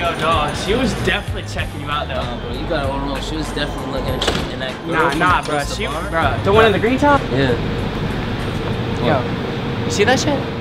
Yo, dog, she was definitely checking you out, though. Bro, you got it all wrong. She was definitely looking at you in that girl. Nah, bro. The one in the green top? Yeah. Yo, you see that shit?